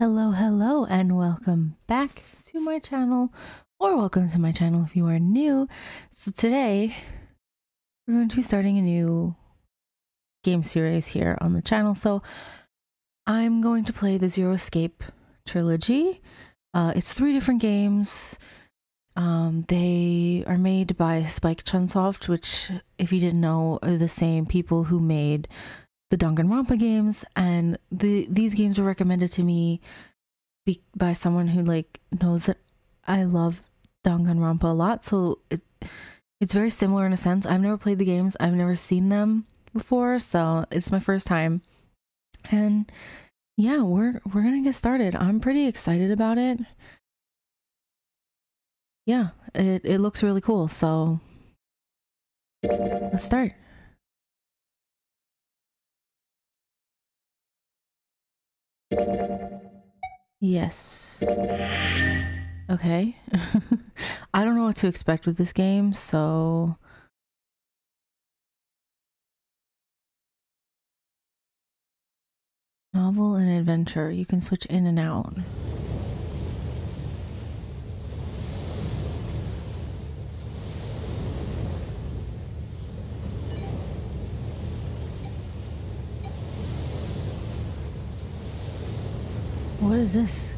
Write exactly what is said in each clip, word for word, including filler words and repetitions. Hello, hello, and welcome back to my channel, or welcome to my channel if you are new. So today, we're going to be starting a new game series here on the channel. So I'm going to play the Zero Escape trilogy. Uh, it's three different games. Um, they are made by Spike Chunsoft, which, if you didn't know, are the same people who made the Danganronpa games, and the these games were recommended to me be, by someone who like knows that I love Danganronpa a lot. So it, it's very similar in a sense. I've never played the games, I've never seen them before, so it's my first time. And yeah, we're we're gonna get started. I'm pretty excited about it. Yeah, it it looks really cool. So let's start. Yes. Okay. I don't know what to expect with this game, so novel and adventure. You can switch in and out. What is this?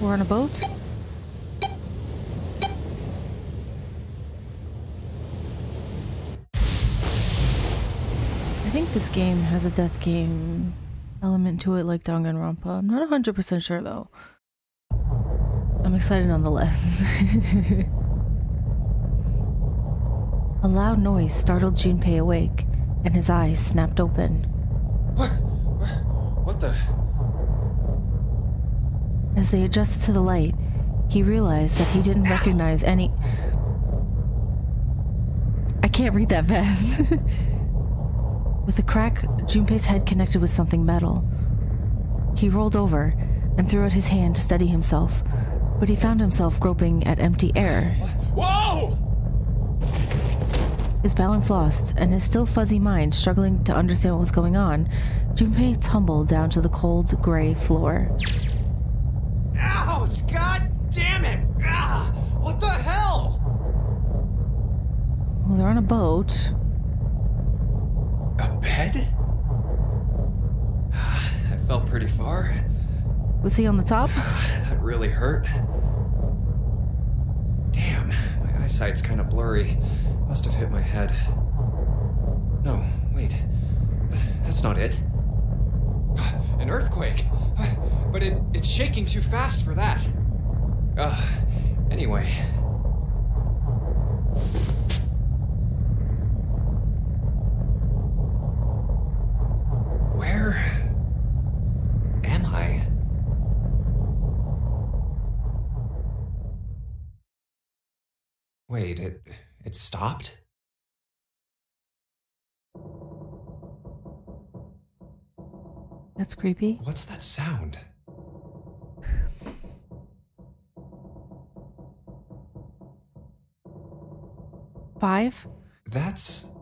We're on a boat? I think this game has a death game element to it like Danganronpa. I'm not one hundred percent sure though. I'm excited nonetheless. A loud noise startled Junpei awake, and his eyes snapped open. What? What the? As they adjusted to the light, he realized that he didn't recognize any... I can't read that fast. With a crack, Junpei's head connected with something metal. He rolled over and threw out his hand to steady himself, but he found himself groping at empty air. Whoa! His balance lost, and his still fuzzy mind struggling to understand what was going on, Junpei tumbled down to the cold, gray floor. Ouch! God damn it! Ah, what the hell? Well, they're on a boat. A bed? I fell pretty far. Was he on the top? That really hurt. Damn, my eyesight's kind of blurry. Must have hit my head. No, wait. That's not it. An earthquake. But it, it's shaking too fast for that. Uh, anyway. Wait, it, it stopped? That's creepy. What's that sound? Five? That's...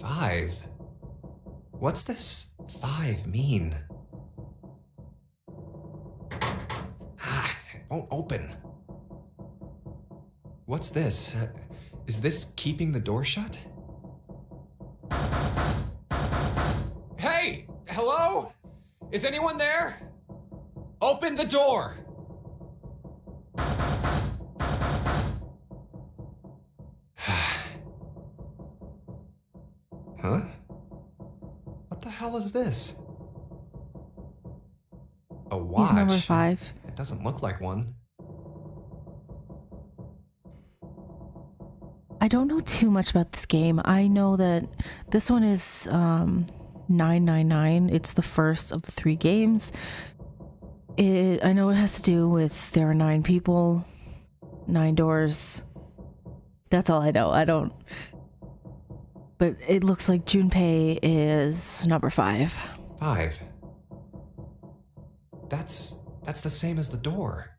Five. What's this five mean? Ah, it won't open. What's this? Uh, is this keeping the door shut? Hey! Hello? Is anyone there? Open the door! Huh? What the hell is this? A watch? He's number five. It doesn't look like one. I don't know too much about this game. I know that this one is um, nine nine nine. It's the first of the three games. It, I know it has to do with there are nine people, nine doors. That's all I know. I don't... But it looks like Junpei is number five. Five. That's... That's the same as the door.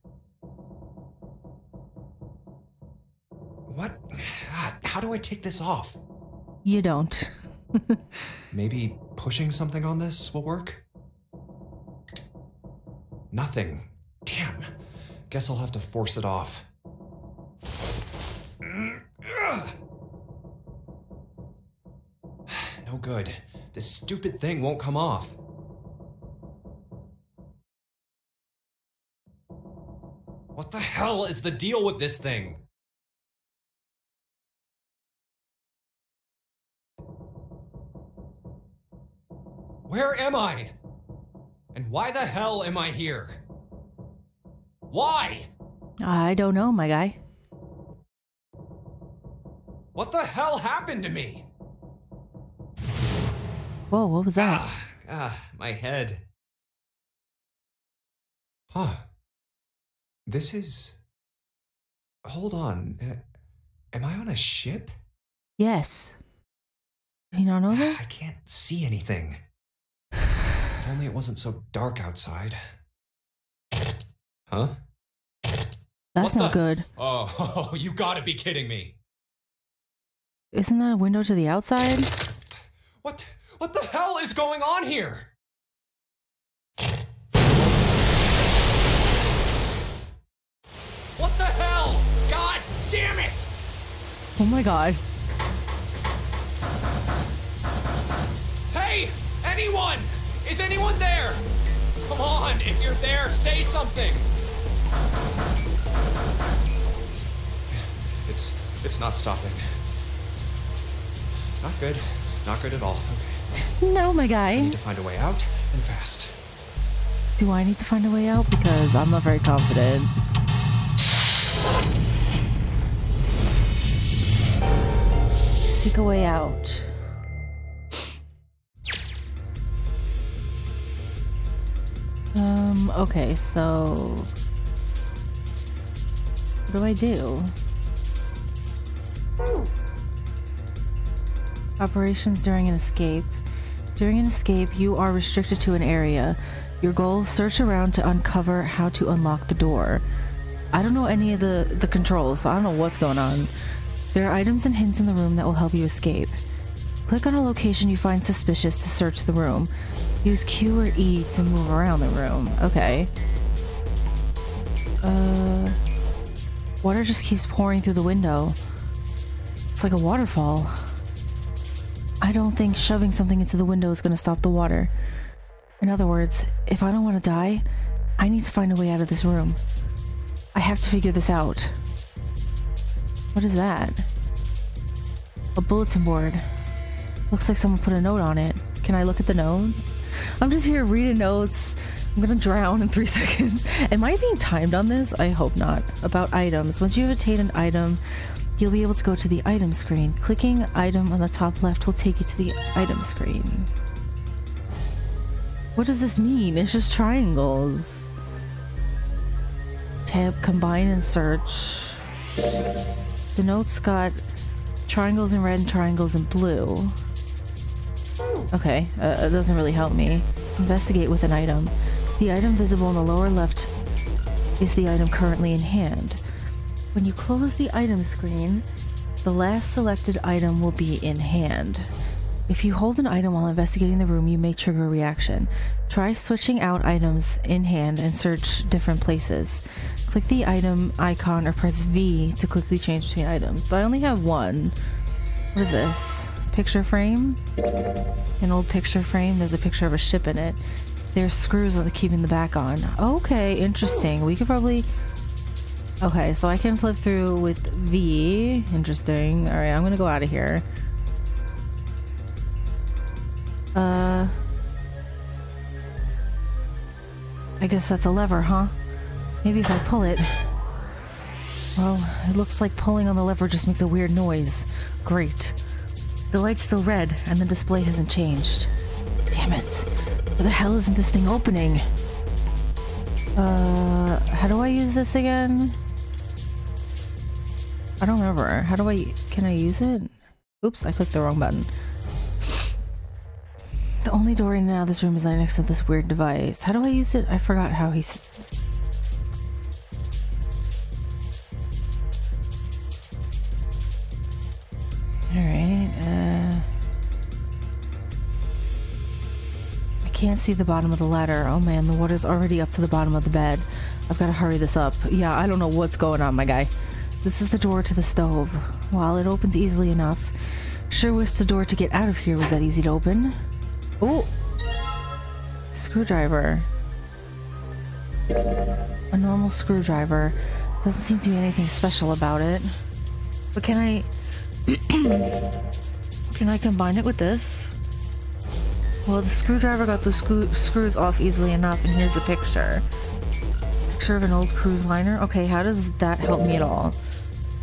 What? How do I take this off? You don't. Maybe pushing something on this will work? Nothing. Damn. Guess I'll have to force it off. No good. This stupid thing won't come off. What the hell is the deal with this thing? Where am I? And why the hell am I here? Why? I don't know, my guy. What the hell happened to me? Whoa, what was that? Ah, ah, my head. Huh. This is... Hold on. Uh, am I on a ship? Yes. You don't know that? I can't see anything. If only it wasn't so dark outside. Huh? That's not good. Oh, you gotta be kidding me. Isn't that a window to the outside? What? What the hell is going on here? What the hell? God damn it! Oh my god. Hey! Anyone! Is anyone there? Come on, if you're there, say something! It's... it's not stopping. Not good. Not good at all. Okay. No, my guy. I need to find a way out, and fast. Do I need to find a way out? Because I'm not very confident. Seek a way out. Um, okay, so... What do I do? Operations during an escape. During an escape, you are restricted to an area. Your goal, search around to uncover how to unlock the door. I don't know any of the, the controls, so I don't know what's going on. There are items and hints in the room that will help you escape. Click on a location you find suspicious to search the room. Use Q or E to move around the room. Okay. Uh, water just keeps pouring through the window. It's like a waterfall. I don't think shoving something into the window is going to stop the water. In other words, if I don't want to die, I need to find a way out of this room. I have to figure this out. What is that? A bulletin board. Looks like someone put a note on it. Can I look at the note? I'm just here reading notes. I'm gonna drown in three seconds. Am I being timed on this? I hope not. About items. Once you obtain an item, you'll be able to go to the item screen. Clicking item on the top left will take you to the item screen. What does this mean? It's just triangles. Tab, combine and search. The notes got triangles in red and triangles in blue. Okay, uh, it doesn't really help me. Investigate with an item. The item visible in the lower left is the item currently in hand. When you close the item screen, the last selected item will be in hand. If you hold an item while investigating the room, you may trigger a reaction. Try switching out items in hand and search different places. Click the item icon or press V to quickly change between items. But I only have one. What is this? Picture frame? An old picture frame. There's a picture of a ship in it. There's screws on the keeping the back on. Okay, interesting. We could probably... Okay, so I can flip through with V. Interesting. Alright, I'm gonna go out of here. Uh... I guess that's a lever, huh? Maybe if I pull it... Well, it looks like pulling on the lever just makes a weird noise. Great. The light's still red, and the display hasn't changed. Damn it. Why the hell isn't this thing opening? Uh... How do I use this again? I don't remember. How do I... Can I use it? Oops, I clicked the wrong button. The only door in and out of this room is right next to this weird device. How do I use it? I forgot how he's... Alright, uh... I can't see the bottom of the ladder. Oh man, the water's already up to the bottom of the bed. I've got to hurry this up. Yeah, I don't know what's going on, my guy. This is the door to the stove. While it opens easily enough, sure wish the door to get out of here was that easy to open. Oh! Screwdriver. A normal screwdriver. Doesn't seem to be anything special about it. But can I... can I combine it with this? Well, the screwdriver got the screw screws off easily enough, and here's the picture. Picture of an old cruise liner? Okay, how does that help me at all?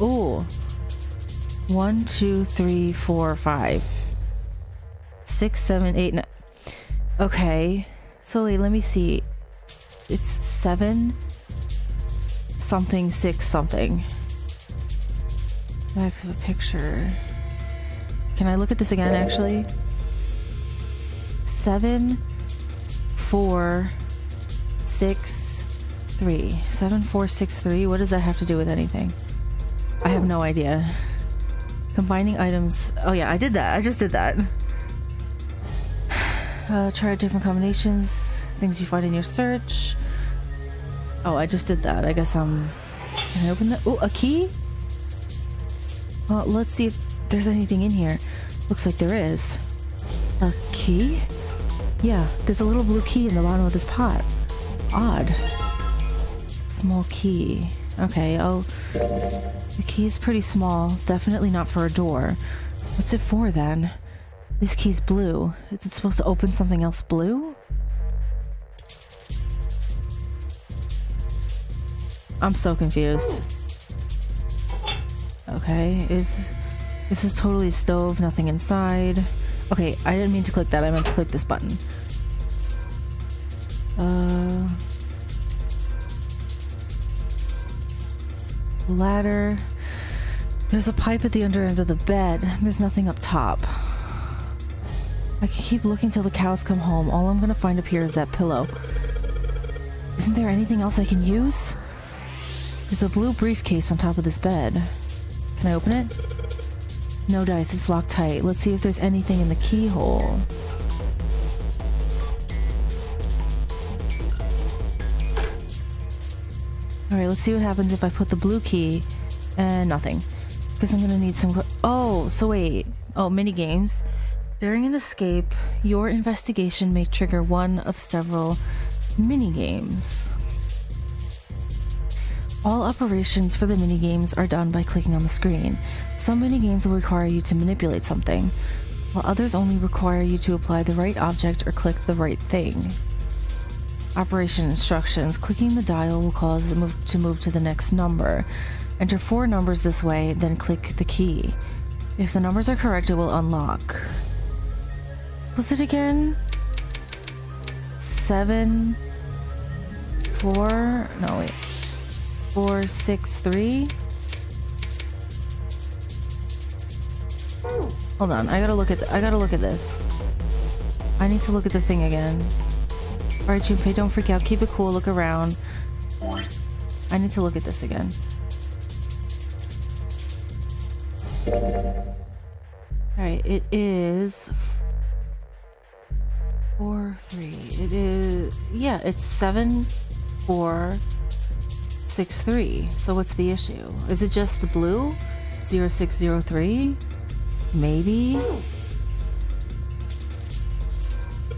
Ooh. One, two, three, four, five. Six, seven, eight, nine. Okay. So wait, let me see. It's seven... something, six, something. Back to a picture. Can I look at this again, actually? Seven, four, six, three. Seven, four, six, three. What does that have to do with anything? I have no idea. Combining items. Oh yeah, I did that. I just did that. Uh, try different combinations. Things you find in your search. Oh, I just did that. I guess I'm... Can I open that? Oh, a key? Well, let's see if there's anything in here. Looks like there is. A key? Yeah, there's a little blue key in the bottom of this pot. Odd. Small key. Okay, oh... The key's pretty small. Definitely not for a door. What's it for, then? This key's blue. Is it supposed to open something else blue? I'm so confused. Okay, is this is totally a stove, nothing inside. Okay, I didn't mean to click that, I meant to click this button. Uh, ladder. There's a pipe at the under end of the bed. There's nothing up top. I can keep looking till the cows come home. All I'm gonna find up here is that pillow. Isn't there anything else I can use? There's a blue briefcase on top of this bed. Can I open it? No dice, it's locked tight. Let's see if there's anything in the keyhole. Alright, let's see what happens if I put the blue key and nothing. Because I'm gonna need some... Oh, so wait. Oh, mini games. During an escape, your investigation may trigger one of several mini games. All operations for the minigames are done by clicking on the screen. Some minigames will require you to manipulate something, while others only require you to apply the right object or click the right thing. Operation instructions. Clicking the dial will cause the move to move to the next number. Enter four numbers this way, then click the key. If the numbers are correct, it will unlock. What's it again? Seven... Four... No, wait. Four, six, three. Hold on, I gotta look at. I gotta look at this. I need to look at the thing again. All right, Junpei, don't freak out. Keep it cool. Look around. I need to look at this again. All right, it is four, three. It is yeah. It's seven, four. Six three. So what's the issue? Is it just the blue? Zero six zero three? Maybe?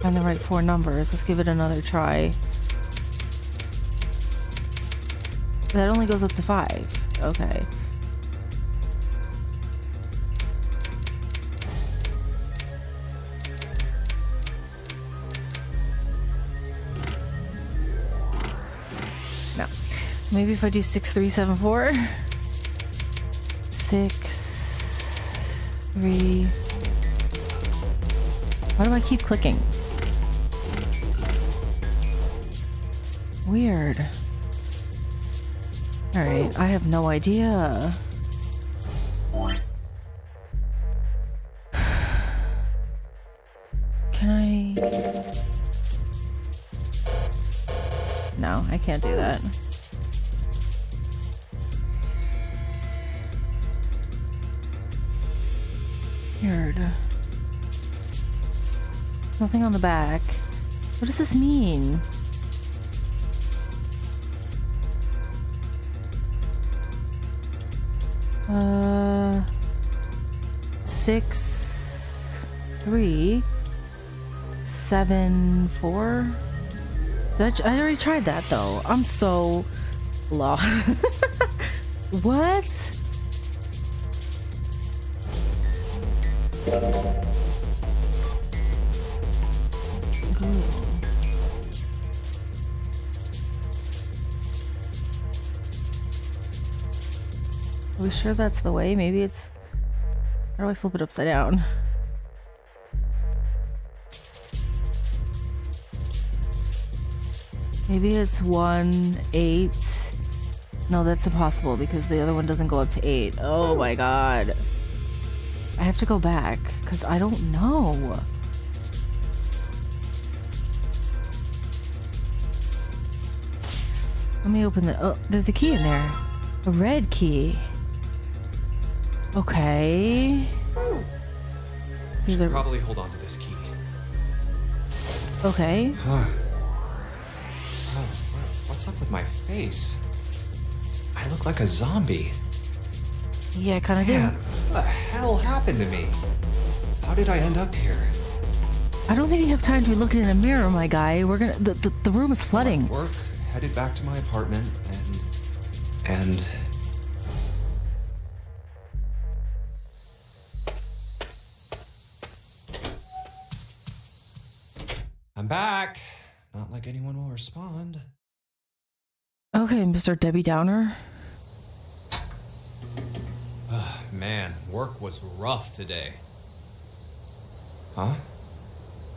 And the right four numbers. Let's give it another try. That only goes up to five. Okay. Maybe if I do six three seven four. Six three. Why do I keep clicking? Weird. Alright, I have no idea. Can I? No, I can't do that. Weird. Nothing on the back. What does this mean? Uh, six, three, seven, four. Did I, I already tried that though. I'm so lost. What? Ooh. Are we sure that's the way? Maybe it's... How do I flip it upside down? Maybe it's one, eight... No, that's impossible because the other one doesn't go up to eight. Oh my god. I have to go back because I don't know. Let me open the... Oh, there's a key in there. A red key. Okay. You should probably hold on to this key. Okay. Huh. Oh, what's up with my face? I look like a zombie. Yeah, I kind of do. What the hell happened to me? How did I end up here? I don't think you have time to be looking in a mirror, my guy. We're gonna. The the, the room is flooding. At work. Headed back to my apartment and and. I'm back. Not like anyone will respond. Okay, Mister Debbie Downer. Oh, man, work was rough today. Huh?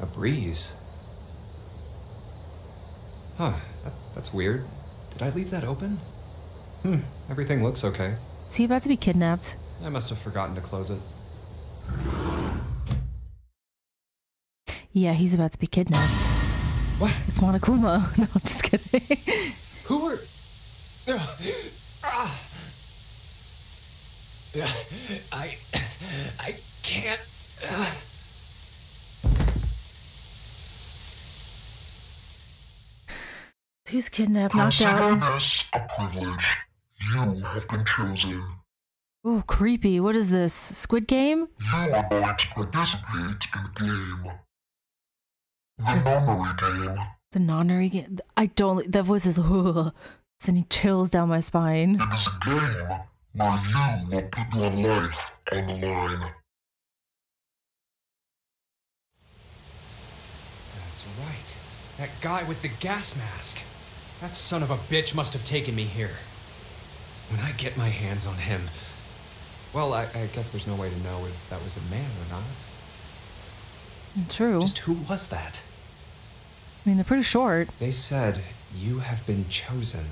A breeze. Huh, that, that's weird. Did I leave that open? Hmm, everything looks okay. Is he about to be kidnapped? I must have forgotten to close it. Yeah, he's about to be kidnapped. What? It's Monokuma. No, I'm just kidding. Who are... Ah. I... I can't... Ah. Who's kidnapped, knocked out? Consider this a privilege. You have been chosen. Ooh, creepy. What is this? Squid Game? You are going to participate in the game. The Nonary Game. The Nonary Game? I don't... That voice is... Ugh, sending chills down my spine. It is a game where you will put your life on the line. That's right. That guy with the gas mask. That son of a bitch must have taken me here. When I get my hands on him... Well, I, I guess there's no way to know if that was a man or not. True. Just who was that? I mean, they're pretty short. They said, you have been chosen.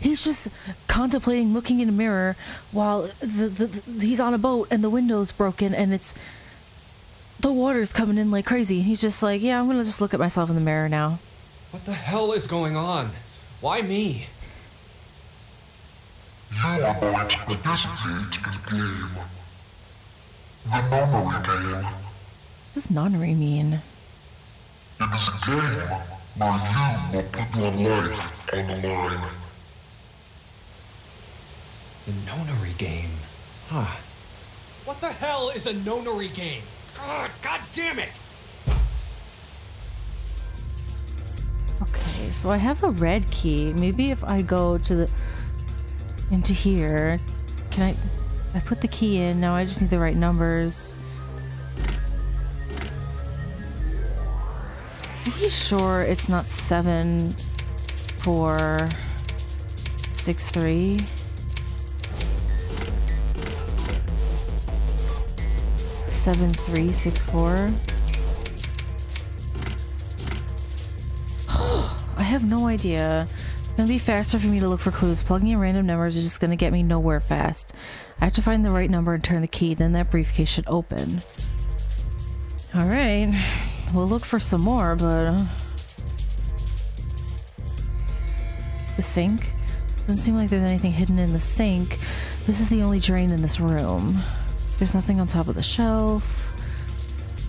He's just contemplating looking in a mirror while the, the, the, he's on a boat and the window's broken and it's... The water's coming in like crazy. He's just like, yeah, I'm gonna just look at myself in the mirror now. What the hell is going on? Why me? You are going to participate in the game. The Nonary Game. What does Nonary mean? It is a game where you will put your life on the line. The Nonary Game. Huh. What the hell is a Nonary Game? God, God damn it! Okay, so I have a red key. Maybe if I go to the... into here... Can I... I put the key in. Now I just need the right numbers. I'm pretty sure it's not seven... four... six, three... Seven three six four. I have no idea. It's gonna be faster for me to look for clues. Plugging in random numbers is just gonna get me nowhere fast. I have to find the right number and turn the key, then that briefcase should open. Alright. We'll look for some more, but the sink? Doesn't seem like there's anything hidden in the sink. This is the only drain in this room. There's nothing on top of the shelf.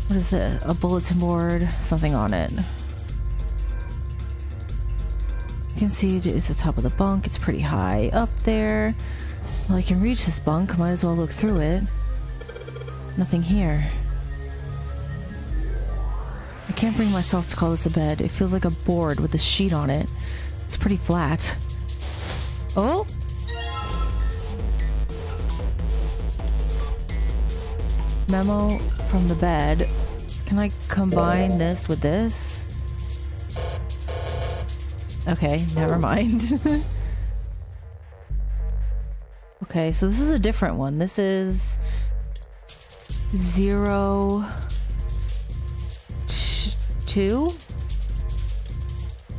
What is this? A bulletin board? Something on it. You can see it's the top of the bunk. It's pretty high up there. Well, I can reach this bunk. Might as well look through it. Nothing here. I can't bring myself to call this a bed. It feels like a board with a sheet on it. It's pretty flat. Oh! Memo from the bed. Can I combine this with this? Okay, never mind. Okay, so this is a different one. This is zero two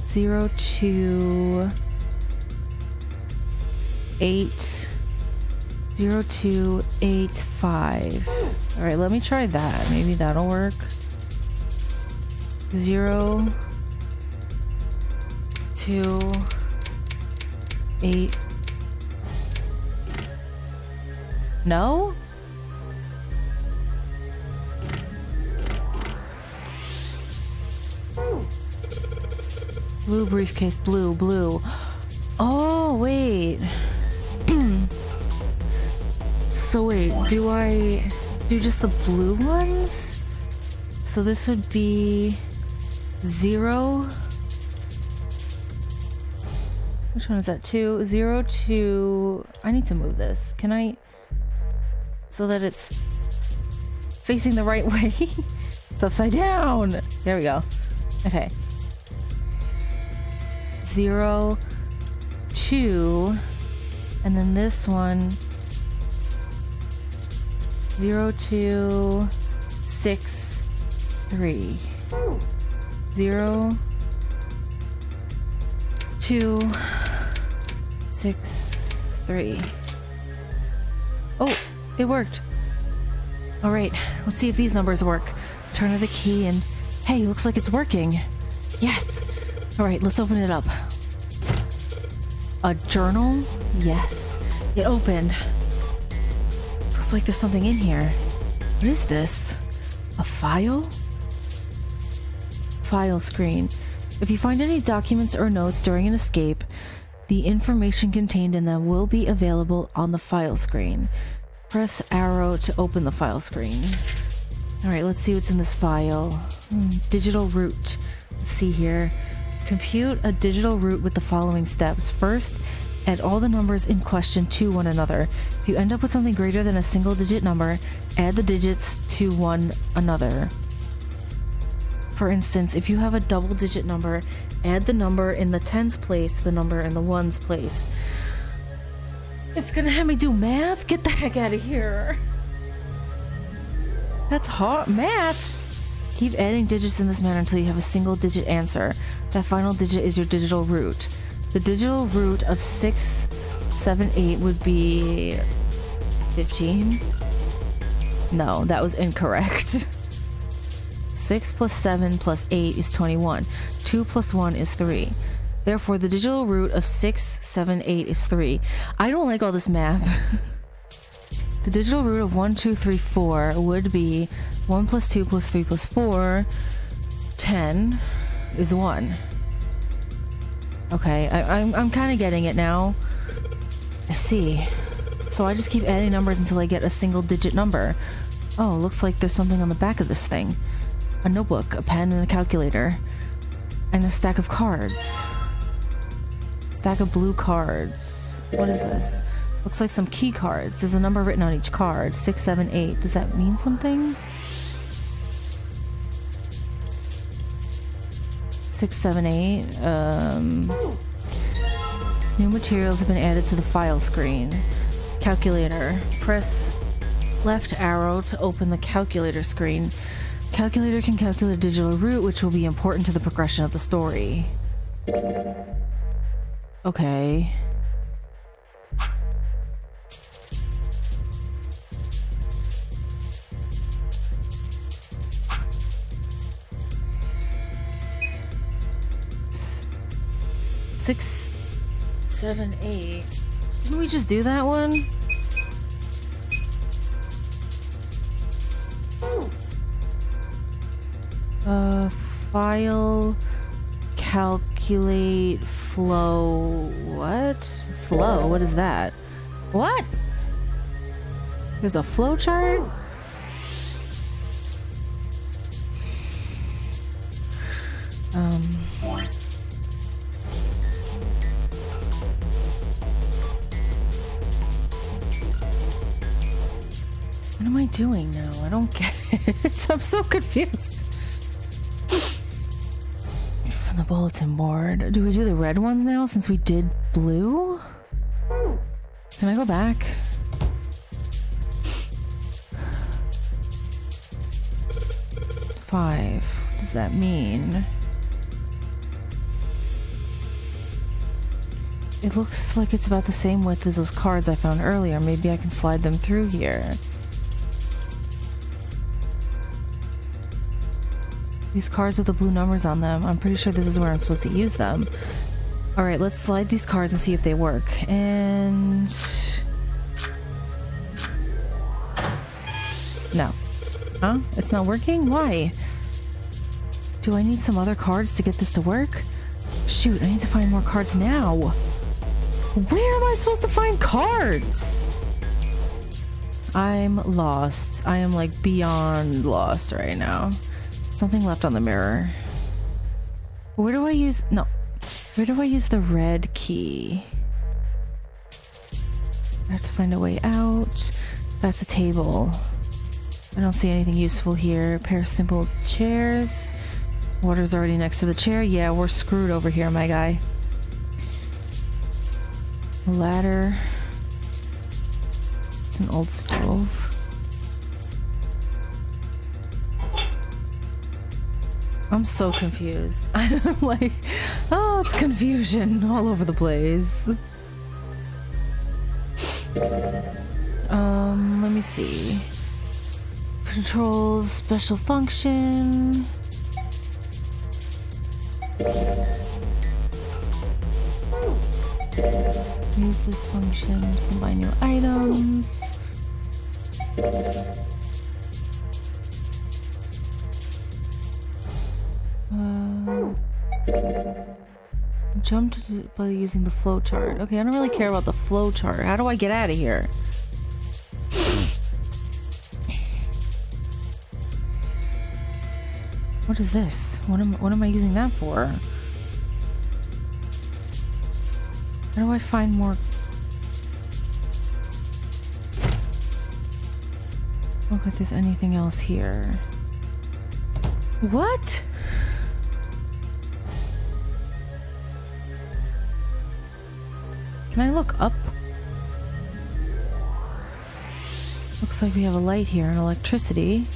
zero two eight zero two eight five. All right, let me try that. Maybe that'll work. Zero two eight. No? Blue briefcase, blue, blue. Oh, wait. So wait, do I do just the blue ones? So this would be zero. Which one is that? Two, zero, two. I need to move this. Can I? So that it's facing the right way. It's upside down. There we go. Okay. Zero, two, and then this one. Zero, two, six, three. Zero, two, six, three. Oh. It worked. All right, let's see if these numbers work. Turn of the key and hey, looks like it's working. Yes. All right, let's open it up. A journal? Yes. It opened. Looks like there's something in here. What is this? A file? File screen. If you find any documents or notes during an escape, the information contained in them will be available on the file screen. Press arrow to open the file screen. All right, let's see what's in this file. Mm, digital route. Let's see here. Compute a digital route with the following steps. First, add all the numbers in question to one another. If you end up with something greater than a single digit number, add the digits to one another. For instance, if you have a double digit number, add the number in the tens place to the number in the ones place. It's gonna have me do math? Get the heck out of here. That's hard. Math? Keep adding digits in this manner until you have a single digit answer. That final digit is your digital root. The digital root of six seven eight would be fifteen. No, that was incorrect. six plus seven plus eight is twenty-one. two plus one is three. Therefore, the digital root of six seven eight is three. I don't like all this math. The digital root of one two three four would be one plus two plus three plus four. ten is one. Okay, I, I'm, I'm kind of getting it now. I see. So I just keep adding numbers until I get a single digit number. Oh, looks like there's something on the back of this thing. A notebook, a pen, and a calculator. And a stack of cards. Stack of blue cards. What is this? Looks like some key cards. There's a number written on each card. Six, seven, eight. Does that mean something? Six, seven, eight. Um, new materials have been added to the file screen. Calculator. Press left arrow to open the calculator screen. Calculator can calculate a digital root, which will be important to the progression of the story. Okay. Six, seven, eight. Didn't we just do that one? Uh, file, calculate, flow, what? Flow, what is that? What? There's a flow chart? Um... What am I doing now? I don't get it. I'm so confused. On the bulletin board. Do we do the red ones now since we did blue? Can I go back? Five. What does that mean? It looks like it's about the same width as those cards I found earlier. Maybe I can slide them through here. These cards with the blue numbers on them. I'm pretty sure this is where I'm supposed to use them. All right, let's slide these cards and see if they work. And... no. Huh? It's not working? Why? Do I need some other cards to get this to work? Shoot, I need to find more cards now. Where am I supposed to find cards? I'm lost. I am like beyond lost right now. Something left on the mirror. Where do I use... no. Where do I use the red key? I have to find a way out. That's a table. I don't see anything useful here. A pair of simple chairs. Water's already next to the chair. Yeah, we're screwed over here, my guy. A ladder. It's an old stove. I'm so confused. I'm like, oh, it's confusion all over the place. Um, let me see. Controls, special function. Use this function to combine new items. Uh, jumped by using the flow chart. Okay, I don't really care about the flow chart. How do I get out of here? What is this? What am what am I using that for? How do I find more? Look if there's anything else here. What? Can I look up? Looks like we have a light here and electricity.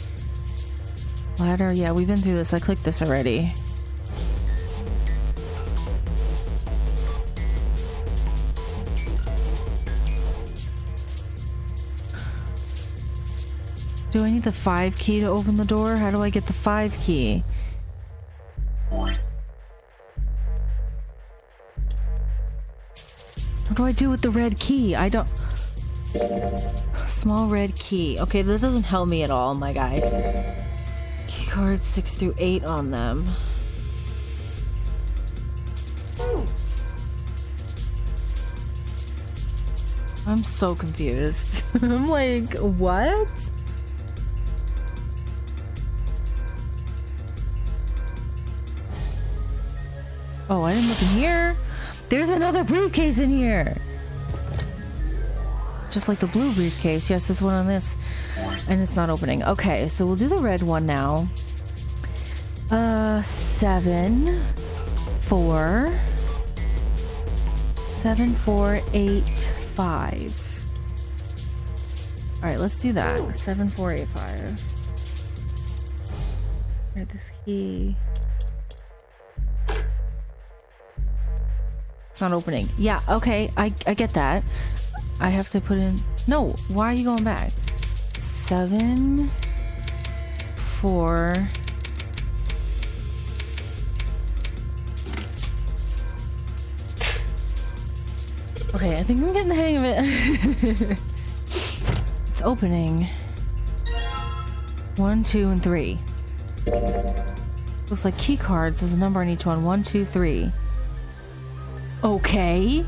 Ladder, yeah, we've been through this. I clicked this already. Do I need the five key to open the door? How do I get the five key? What do I do with the red key? I don't... Small red key. Okay, that doesn't help me at all, my guy. Key cards six through eight on them. I'm so confused. I'm like, what? Oh, I didn't look in here. There's another briefcase in here! Just like the blue briefcase. Yes, there's one on this. And it's not opening. Okay, so we'll do the red one now. Uh, seven. Four. Seven, four, eight, five. Alright, let's do that. Seven, four, eight, five. Get this key. Not opening. Yeah, okay, I, I get that. I have to put in... no, why are you going back? Seven... Four... Okay, I think I'm getting the hang of it. It's opening. One, two, and three. Looks like key cards. There's a number on each one. One, two, three. Okay.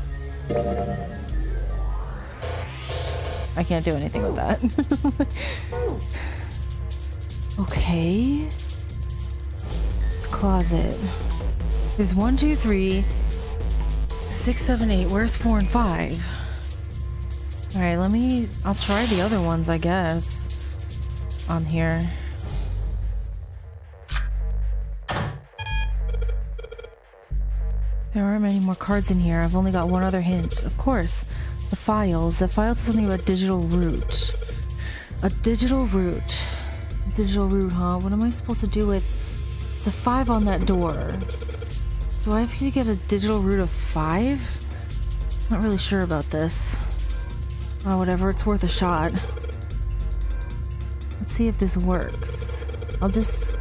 I can't do anything with that. Okay. It's a closet. There's one, two, three, six, seven, eight. Where's four and five? All right, let me... I'll try the other ones, I guess. On here. There aren't many more cards in here. I've only got one other hint. Of course. The files. The files is something about digital root. A digital root. Digital root, huh? What am I supposed to do with... It's a five on that door. Do I have to get a digital root of five? I'm not really sure about this. Oh, whatever. It's worth a shot. Let's see if this works. I'll just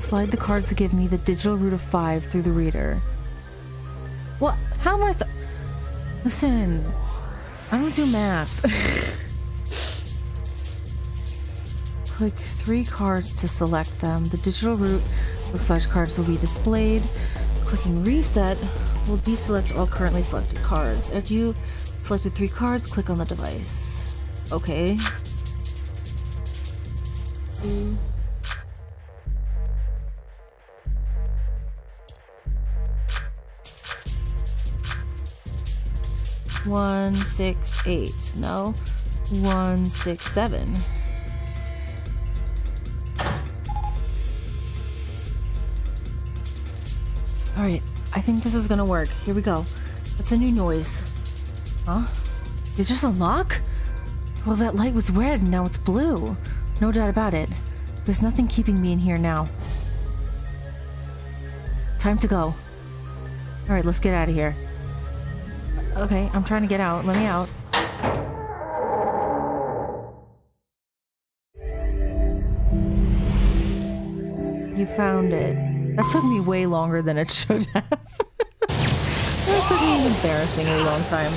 slide the cards to give me the digital root of five through the reader. What? How am I... Listen. I don't do math. Click three cards to select them. The digital root of such cards will be displayed. Clicking reset will deselect all currently selected cards. If you selected three cards, click on the device. Okay. Two. One, six, eight. No. One, six, seven. Alright, I think this is gonna work. Here we go. That's a new noise. Huh? Did just unlock? Well, that light was red and now it's blue. No doubt about it. There's nothing keeping me in here now. Time to go. Alright, let's get out of here. Okay, I'm trying to get out. Let me out. You found it. That took me way longer than it should have. That took me an embarrassingly long time.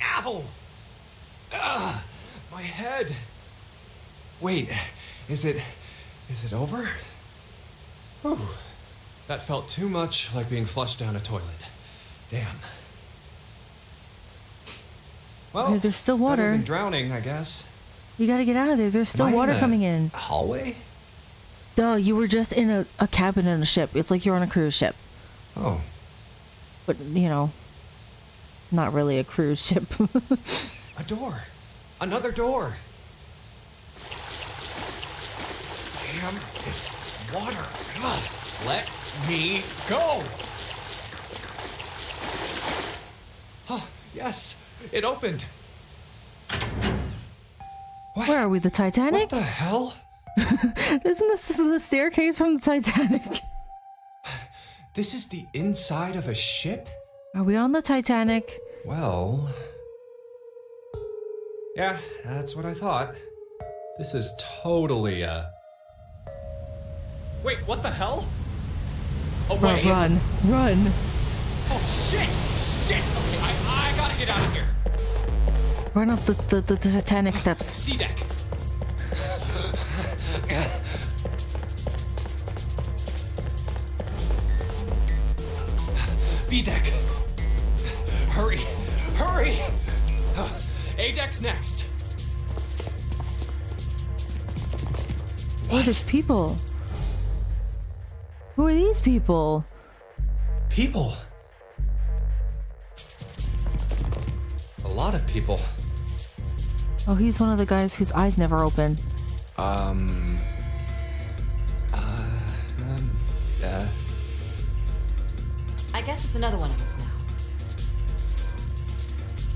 Ow! Ugh, my head! Wait, is it... is it over? Whew. That felt too much like being flushed down a toilet. Damn. Well, there's still water. Better than drowning, I guess. You gotta get out of there. There's still water coming in. A hallway? Duh, you were just in a, a cabin in a ship. It's like you're on a cruise ship. Oh. But, you know, not really a cruise ship. A door. Another door. Damn this water. God, let me go. Huh, yes, it opened. What? Where are we, the Titanic? What the hell? Isn't this the staircase from the Titanic? This is the inside of a ship? Are we on the Titanic? Well... yeah, that's what I thought. This is totally, uh... wait, what the hell? Oh, run, wait. Run, run. Oh, shit! Shit! Okay, I, I gotta get out of here. Run up the, the, the, the Titanic steps. Sea deck. B deck. Hurry, hurry. A deck's next. What? Oh, there's people. Who are these people? People. A lot of people. Oh, he's one of the guys whose eyes never open. Um. Uh. Um, uh. I guess it's another one of us now.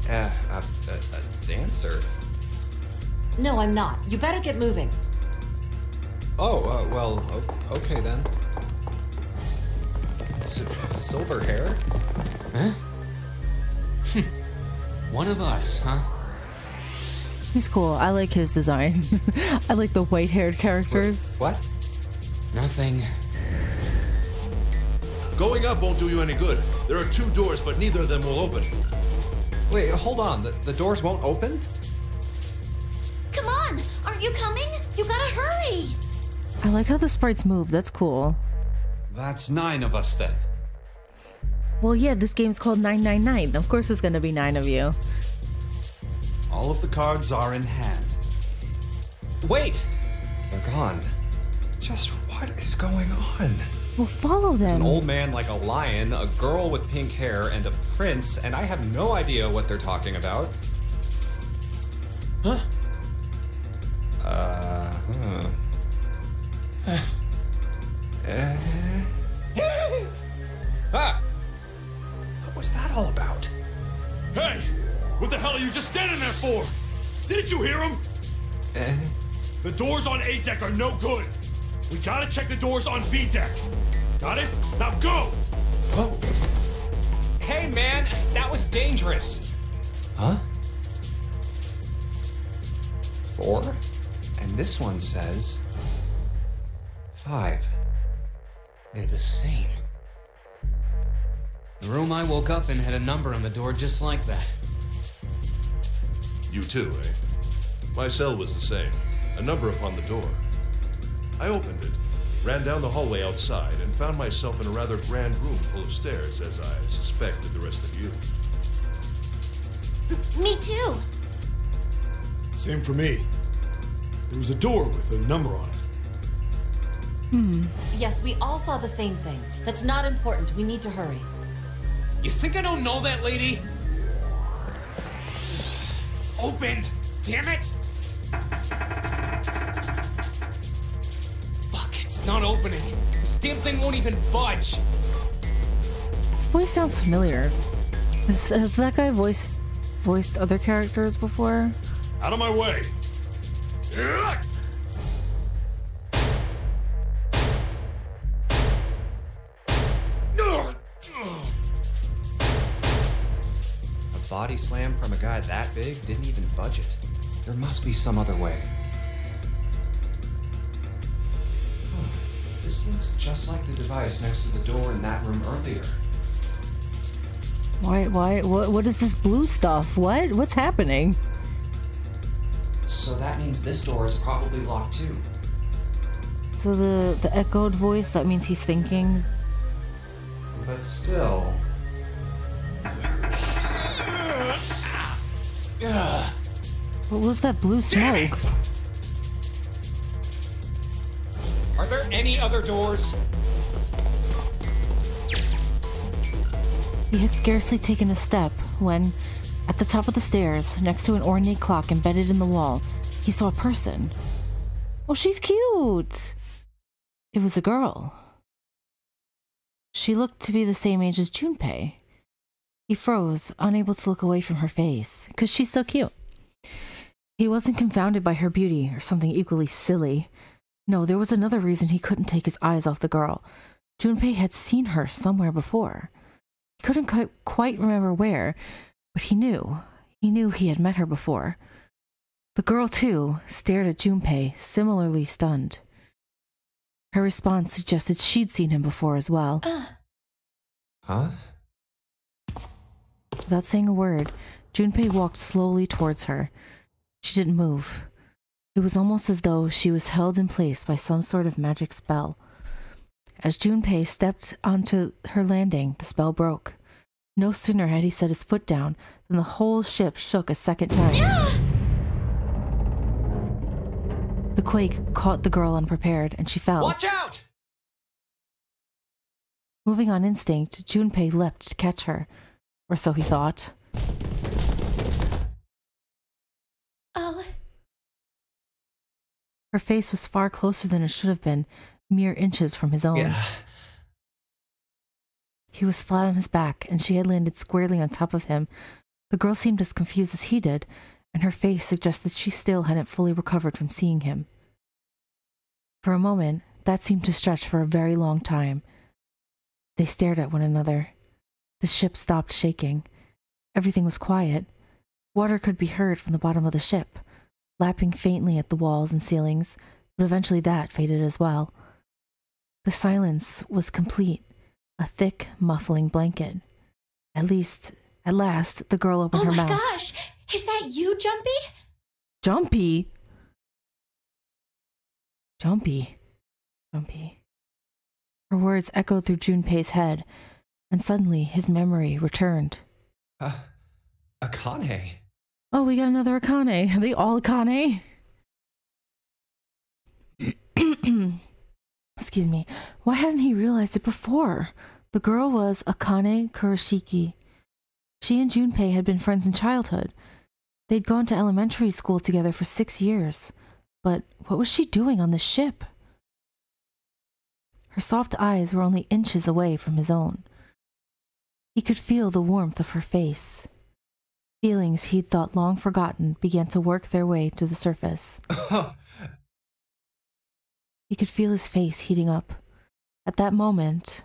Yeah, uh, a, a dancer. No, I'm not. You better get moving. Oh, uh, well, okay then. S silver hair? Huh? One of us, huh? He's cool. I like his design. I like the white-haired characters. What? Nothing. Going up won't do you any good. There are two doors, but neither of them will open. Wait, hold on. The, the doors won't open? Come on! Aren't you coming? You gotta hurry! I like how the sprites move. That's cool. That's nine of us then. Well, yeah, this game's called nine nine nine. Of course there's gonna be nine of you. All of the cards are in hand. Wait! They're gone. Just what is going on? Well, follow them. There's an old man like a lion, a girl with pink hair, and a prince, and I have no idea what they're talking about. Huh? Uh, huh. Uh. Uh. Ah! What was that all about? Hey! What the hell are you just standing there for? Didn't you hear him? Uh. The doors on A deck are no good. We gotta check the doors on B deck. Got it? Now go! Oh. Hey man, that was dangerous. Huh? Four? And this one says... Five. They're the same. The room I woke up in had a number on the door just like that. You too, eh? My cell was the same. A number upon the door. I opened it, ran down the hallway outside, and found myself in a rather grand room full of stairs, as I suspected the rest of you. Me too! Same for me. There was a door with a number on it. Hmm. Yes, we all saw the same thing. That's not important. We need to hurry. You think I don't know that lady? Open! Damn it! Fuck, it's not opening. This damn thing won't even budge. This voice sounds familiar. Has, has that guy voiced voiced other characters before? Out of my way! Body slam from a guy that big didn't even budge it. There must be some other way. Huh. This looks just like the device next to the door in that room earlier. Why, why, what, what is this blue stuff? What? What's happening? So that means this door is probably locked too. So the, the echoed voice, that means he's thinking. But still... Ugh. What was that blue smoke? Are there any other doors? He had scarcely taken a step when, at the top of the stairs, next to an ornate clock embedded in the wall, he saw a person. Oh, she's cute! It was a girl. She looked to be the same age as Junpei. He froze, unable to look away from her face, because she's so cute. He wasn't confounded by her beauty, or something equally silly. No, there was another reason he couldn't take his eyes off the girl. Junpei had seen her somewhere before. He couldn't qu quite remember where, but he knew. He knew he had met her before. The girl, too, stared at Junpei, similarly stunned. Her response suggested she'd seen him before as well. Uh. Huh? Without saying a word, Junpei walked slowly towards her. She didn't move. It was almost as though she was held in place by some sort of magic spell. As Junpei stepped onto her landing, the spell broke. No sooner had he set his foot down than the whole ship shook a second time. The quake caught the girl unprepared, and she fell. Watch out! Moving on instinct, Junpei leapt to catch her. Or so he thought. Oh. Her face was far closer than it should have been, mere inches from his own. Yeah. He was flat on his back, and she had landed squarely on top of him. The girl seemed as confused as he did, and her face suggested she still hadn't fully recovered from seeing him. For a moment, that seemed to stretch for a very long time. They stared at one another. The ship stopped shaking. Everything was quiet. Water could be heard from the bottom of the ship, lapping faintly at the walls and ceilings, but eventually that faded as well. The silence was complete, a thick, muffling blanket. At least, at last, the girl opened her mouth. Oh my gosh! Is that you, Junpei? Junpei? Junpei? Grumpy. Her words echoed through Junpei's head, and suddenly his memory returned. Uh, Akane. Oh, we got another Akane. Are they all Akane? Excuse me. Why hadn't he realized it before? The girl was Akane Kurashiki. She and Junpei had been friends in childhood. They'd gone to elementary school together for six years. But what was she doing on this ship? Her soft eyes were only inches away from his own. He could feel the warmth of her face. Feelings he'd thought long forgotten began to work their way to the surface. He could feel his face heating up. At that moment,